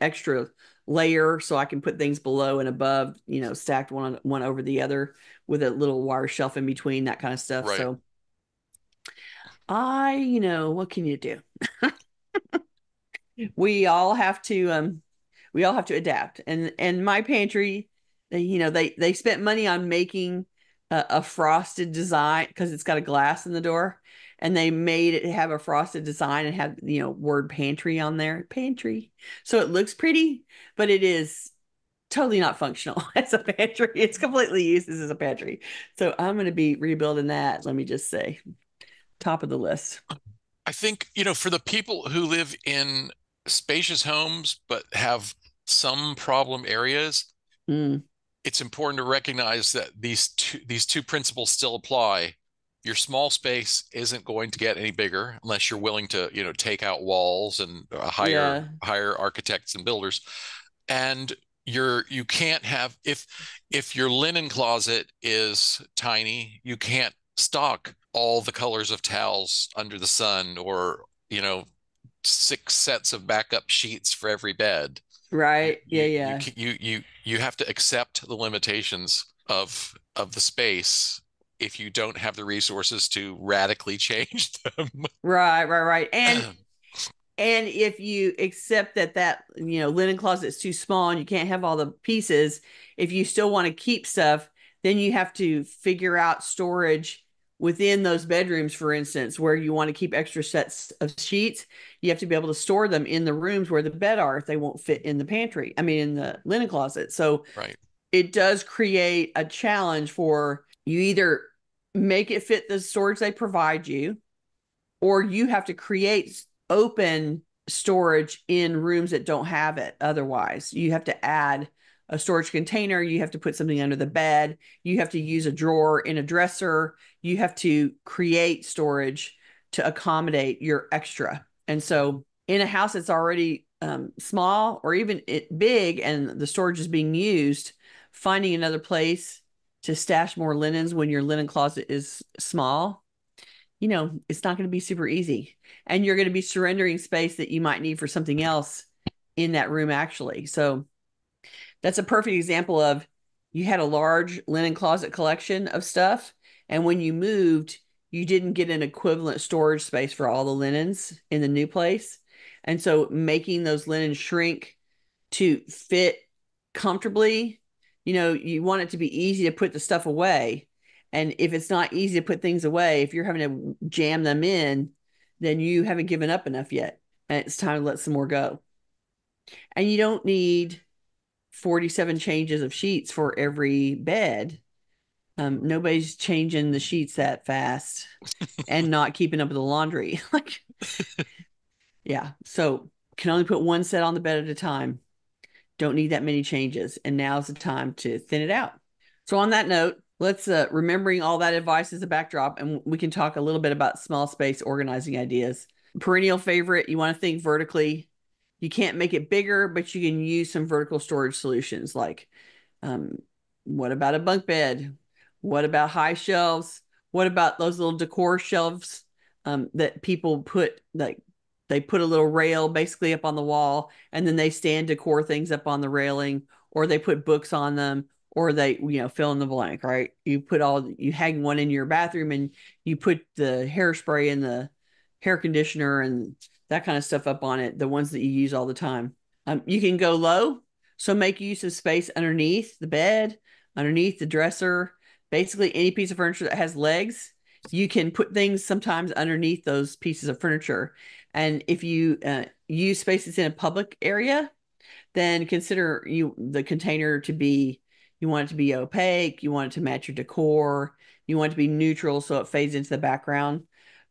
extra layer so I can put things below and above, you know, stacked one one over the other with a little wire shelf in between, that kind of stuff. Right. So I, you know, what can you do? We all have to, um, we all have to adapt. And, and my pantry, you know, they, they spent money on making a, a frosted design because it's got a glass in the door, and they made it have a frosted design and have, you know, word pantry on there, pantry. So it looks pretty, but it is totally not functional as a pantry. It's completely useless as a pantry. So I'm going to be rebuilding that. Let me just say, top of the list. I think, you know, for the people who live in spacious homes, but have some problem areas, mm. it's important to recognize that these two, these two principles still apply. Your small space isn't going to get any bigger unless you're willing to, you know, take out walls and uh, hire yeah. hire architects and builders. And you're you can't have if if your linen closet is tiny, you can't stock all the colors of towels under the sun, or, you know, six sets of backup sheets for every bed. Right. You, yeah. Yeah. You, you you you have to accept the limitations of of the space if you don't have the resources to radically change them. Right, right, right. And and if you accept that that, you know, linen closet is too small and you can't have all the pieces, if you still want to keep stuff, then you have to figure out storage within those bedrooms, for instance, where you want to keep extra sets of sheets. You have to be able to store them in the rooms where the bed are if they won't fit in the pantry, I mean, in the linen closet. So right. It does create a challenge for you either make it fit the storage they provide you, or you have to create open storage in rooms that don't have it. Otherwise, you have to add a storage container. You have to put something under the bed. You have to use a drawer in a dresser. You have to create storage to accommodate your extra. And so in a house that's already um, small, or even it big, and the storage is being used, finding another place to stash more linens when your linen closet is small, you know, it's not going to be super easy. And you're going to be surrendering space that you might need for something else in that room, actually. So that's a perfect example of, you had a large linen closet collection of stuff, and when you moved, you didn't get an equivalent storage space for all the linens in the new place. And so making those linens shrink to fit comfortably, you know, you want it to be easy to put the stuff away. And if it's not easy to put things away, if you're having to jam them in, then you haven't given up enough yet. And it's time to let some more go. And you don't need forty-seven changes of sheets for every bed. Um, nobody's changing the sheets that fast and not keeping up with the laundry. Like, yeah. So can only put one set on the bed at a time. Don't need that many changes. And now's the time to thin it out. So on that note, let's uh, remembering all that advice as a backdrop, and we can talk a little bit about small space organizing ideas. Perennial favorite. You want to think vertically. You can't make it bigger, but you can use some vertical storage solutions. Like, um, what about a bunk bed? What about high shelves? What about those little decor shelves um, that people put, like they put a little rail basically up on the wall, and then they stand decor things up on the railing, or they put books on them, or they, you know, fill in the blank, right? You put all, you hang one in your bathroom, and you put the hairspray and the hair conditioner and that kind of stuff up on it, the ones that you use all the time. Um, you can go low. So make use of space underneath the bed, underneath the dresser. Basically, any piece of furniture that has legs, you can put things sometimes underneath those pieces of furniture. And if you uh, use space that's in a public area, then consider you the container to be, you want it to be opaque, you want it to match your decor, you want it to be neutral so it fades into the background.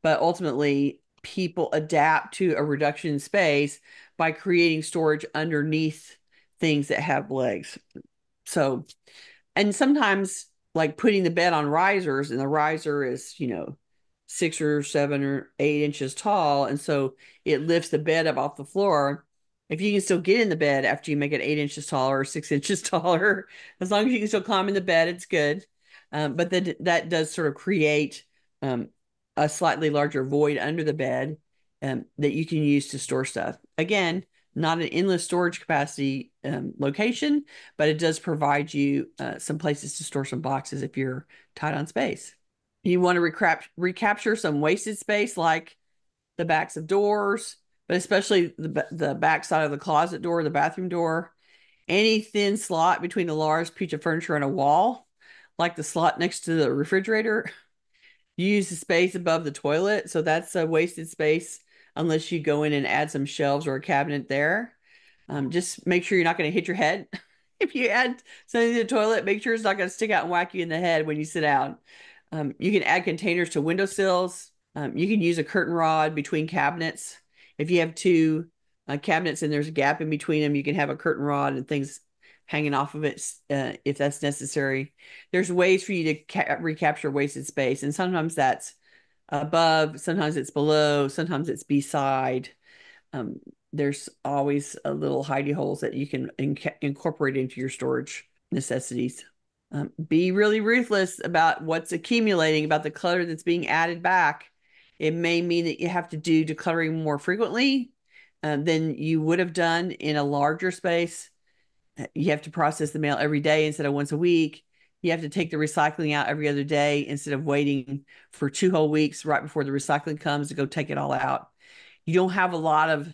But ultimately, people adapt to a reduction in space by creating storage underneath things that have legs. So, and sometimes, like putting the bed on risers, and the riser is, you know, six or seven or eight inches tall. And so it lifts the bed up off the floor. If you can still get in the bed after you make it eight inches taller or six inches taller, as long as you can still climb in the bed, it's good. Um, but then that does sort of create um, a slightly larger void under the bed um, that you can use to store stuff. Again, not an endless storage capacity um, location, but it does provide you uh, some places to store some boxes if you're tight on space. You want to recap recapture some wasted space, like the backs of doors, but especially the, the back side of the closet door, the bathroom door, any thin slot between a large piece of furniture and a wall, like the slot next to the refrigerator. You use the space above the toilet. So that's a wasted space, unless you go in and add some shelves or a cabinet there. Um, just make sure you're not going to hit your head. If you add something to the toilet, make sure it's not going to stick out and whack you in the head when you sit down. Um, you can add containers to windowsills. Um, you can use a curtain rod between cabinets. If you have two uh, cabinets and there's a gap in between them, you can have a curtain rod and things hanging off of it uh, if that's necessary. There's ways for you to ca- recapture wasted space. And sometimes that's above, sometimes it's below, sometimes it's beside. Um, there's always a little hidey holes that you can inc incorporate into your storage necessities. Um, be really ruthless about what's accumulating, about the clutter that's being added back. It may mean that you have to do decluttering more frequently uh, than you would have done in a larger space. You have to process the mail every day instead of once a week. You have to take the recycling out every other day instead of waiting for two whole weeks right before the recycling comes to go take it all out. You don't have a lot of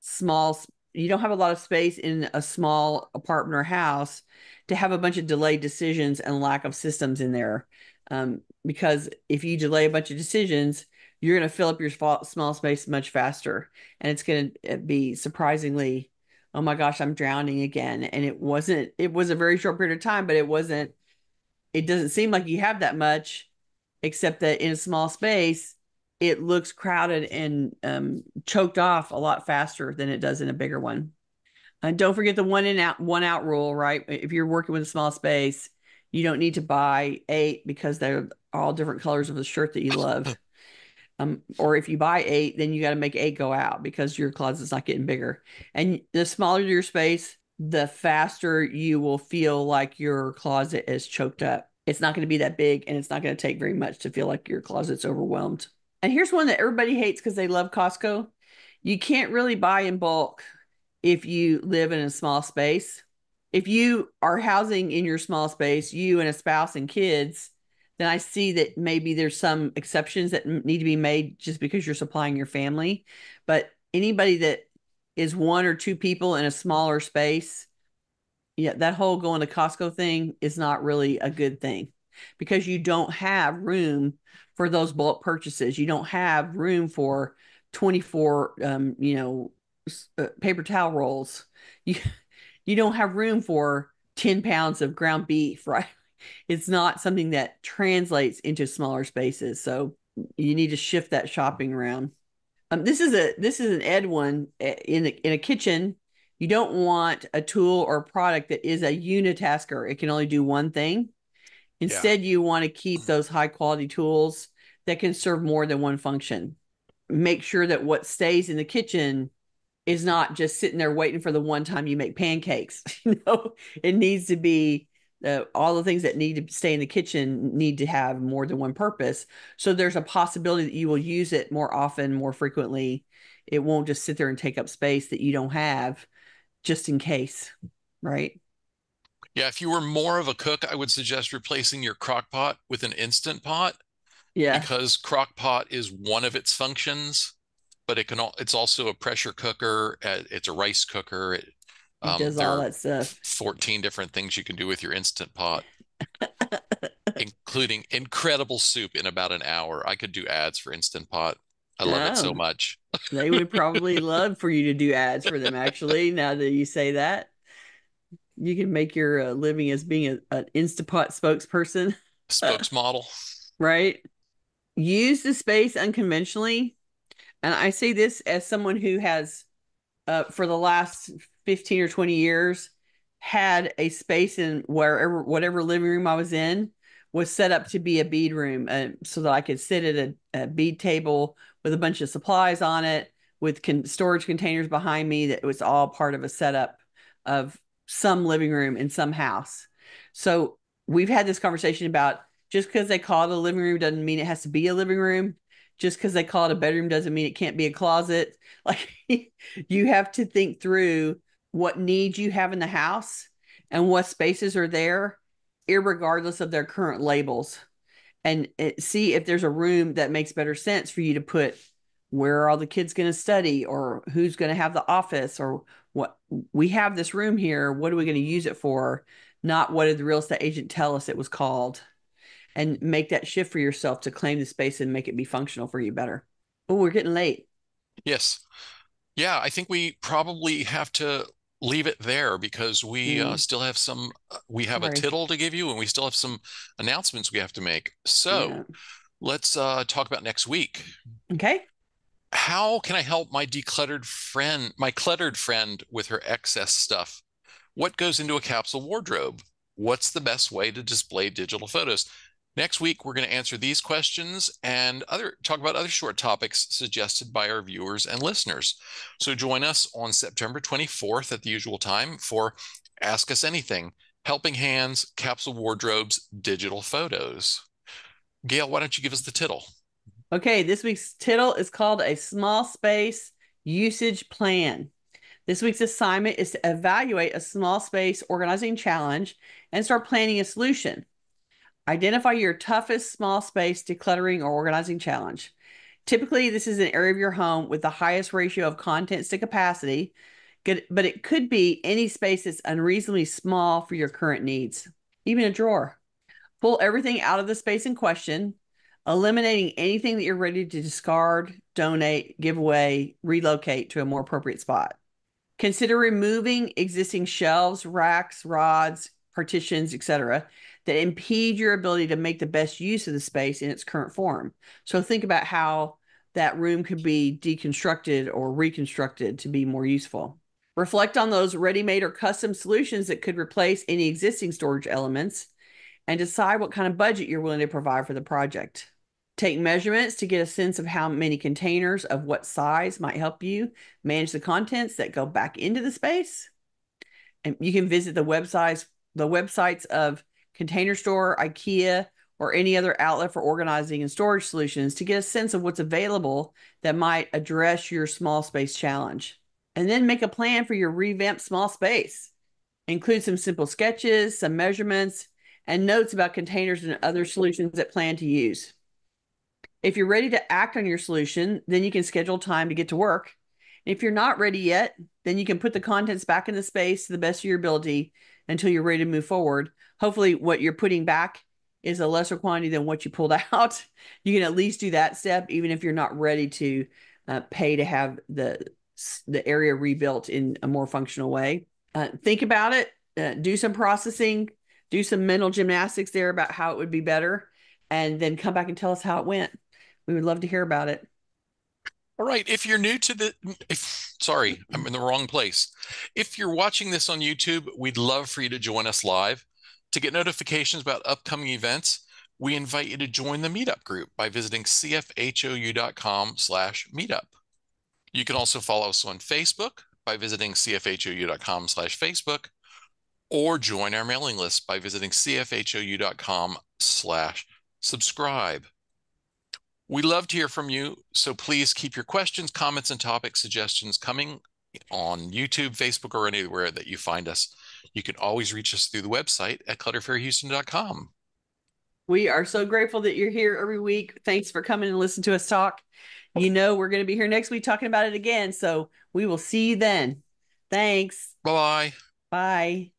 small, you don't have a lot of space in a small apartment or house to have a bunch of delayed decisions and lack of systems in there. Um, because if you delay a bunch of decisions, you're going to fill up your small space much faster. And it's going to be surprisingly, oh my gosh, I'm drowning again. And it wasn't, it was a very short period of time, but it wasn't, it doesn't seem like you have that much, except that in a small space, it looks crowded and um, choked off a lot faster than it does in a bigger one. And don't forget the one in out, one out rule, right? If you're working with a small space, you don't need to buy eight because they're all different colors of the shirt that you love. Um, or if you buy eight, then you got to make eight go out because your closet's not getting bigger. And the smaller your space, the faster you will feel like your closet is choked up. It's not going to be that big, and it's not going to take very much to feel like your closet's overwhelmed. And here's one that everybody hates because they love Costco. You can't really buy in bulk if you live in a small space. If you are housing in your small space, you and a spouse and kids, then I see that maybe there's some exceptions that need to be made just because you're supplying your family. But anybody that is one or two people in a smaller space, yeah, that whole going to Costco thing is not really a good thing, because you don't have room for those bulk purchases. You don't have room for twenty-four, um, you know, uh, paper towel rolls. You, you don't have room for ten pounds of ground beef, right? It's not something that translates into smaller spaces. So you need to shift that shopping around. Um, this is a, this is an Ed one. In a, in a kitchen, you don't want a tool or product that is a unitasker. It can only do one thing. Instead, yeah. you want to keep those high quality tools that can serve more than one function. Make sure that what stays in the kitchen is not just sitting there waiting for the one time you make pancakes. You know, it needs to be uh, all the things that need to stay in the kitchen need to have more than one purpose. So there's a possibility that you will use it more often, more frequently. It won't just sit there and take up space that you don't have, just in case, right? Yeah, if you were more of a cook, I would suggest replacing your crock pot with an Instant Pot. Yeah. Because crock pot is one of its functions, but it can all, it's also a pressure cooker, it's a rice cooker. It, it um, does all that stuff. fourteen different things you can do with your Instant Pot, including incredible soup in about an hour. I could do ads for Instant Pot. I love oh, it so much. They would probably love for you to do ads for them, actually, now that you say that. You can make your uh, living as being a, an Instant Pot spokesperson. Spokesmodel. Right. Use the space unconventionally. And I say this as someone who has, uh, for the last fifteen or twenty years, had a space in wherever, whatever living room I was in was set up to be a bead room, uh, so that I could sit at a, a bead table with a bunch of supplies on it, with con- storage containers behind me. That was all part of a setup of some living room in some house. So we've had this conversation about, just because they call it a living room doesn't mean it has to be a living room. Just because they call it a bedroom doesn't mean it can't be a closet. Like, you have to think through what needs you have in the house and what spaces are there, irregardless of their current labels, and it, see if there's a room that makes better sense for you to put, where are all the kids going to study, or who's going to have the office, or what, we have this room here, what are we going to use it for? Not what did the real estate agent tell us it was called. And make that shift for yourself to claim the space and make it be functional for you better. Oh, we're getting late. Yes. Yeah, I think we probably have to leave it there, because we mm. uh, still have some, uh, we have Sorry. a tittle to give you, and we still have some announcements we have to make. So yeah. let's uh, talk about next week. Okay. How can I help my decluttered friend, my cluttered friend with her excess stuff? What goes into a capsule wardrobe? What's the best way to display digital photos? Next week, we're going to answer these questions and other talk about other short topics suggested by our viewers and listeners. So join us on September twenty-fourth at the usual time for Ask Us Anything, Helping Hands, Capsule Wardrobes, Digital Photos. Gayle, why don't you give us the tittle? Okay, this week's tittle is called A Small Space Usage Plan. This week's assignment is to evaluate a small space organizing challenge and start planning a solution. Identify your toughest small space decluttering or organizing challenge. Typically, this is an area of your home with the highest ratio of contents to capacity, but it could be any space that's unreasonably small for your current needs, even a drawer. Pull everything out of the space in question, eliminating anything that you're ready to discard, donate, give away, relocate to a more appropriate spot. Consider removing existing shelves, racks, rods, partitions, et cetera, that impede your ability to make the best use of the space in its current form. So think about how that room could be deconstructed or reconstructed to be more useful. Reflect on those ready-made or custom solutions that could replace any existing storage elements, and decide what kind of budget you're willing to provide for the project. Take measurements to get a sense of how many containers of what size might help you manage the contents that go back into the space. And you can visit the websites, the websites of Container Store, IKEA, or any other outlet for organizing and storage solutions to get a sense of what's available that might address your small space challenge. And then make a plan for your revamped small space. Include some simple sketches, some measurements, and notes about containers and other solutions that plan to use. If you're ready to act on your solution, then you can schedule time to get to work If you're not ready yet, then you can put the contents back in the space to the best of your ability until you're ready to move forward. Hopefully what you're putting back is a lesser quantity than what you pulled out. You can at least do that step, even if you're not ready to uh, pay to have the, the area rebuilt in a more functional way. Uh, think about it, uh, do some processing, do some mental gymnastics there about how it would be better, and then come back and tell us how it went. We would love to hear about it. All right. If you're new to the, if, sorry, I'm in the wrong place. If you're watching this on YouTube, we'd love for you to join us live. To get notifications about upcoming events, we invite you to join the meetup group by visiting c f h o u dot com slash meetup. You can also follow us on Facebook by visiting c f h o u dot com slash Facebook, or join our mailing list by visiting c f h o u dot com slash subscribe. We love to hear from you, so please keep your questions, comments, and topic suggestions coming on YouTube, Facebook, or anywhere that you find us. You can always reach us through the website at clutter fairy houston dot com. We are so grateful that you're here every week. Thanks for coming and listening to us talk. You know we're going to be here next week talking about it again, so we will see you then. Thanks. Bye-bye. Bye.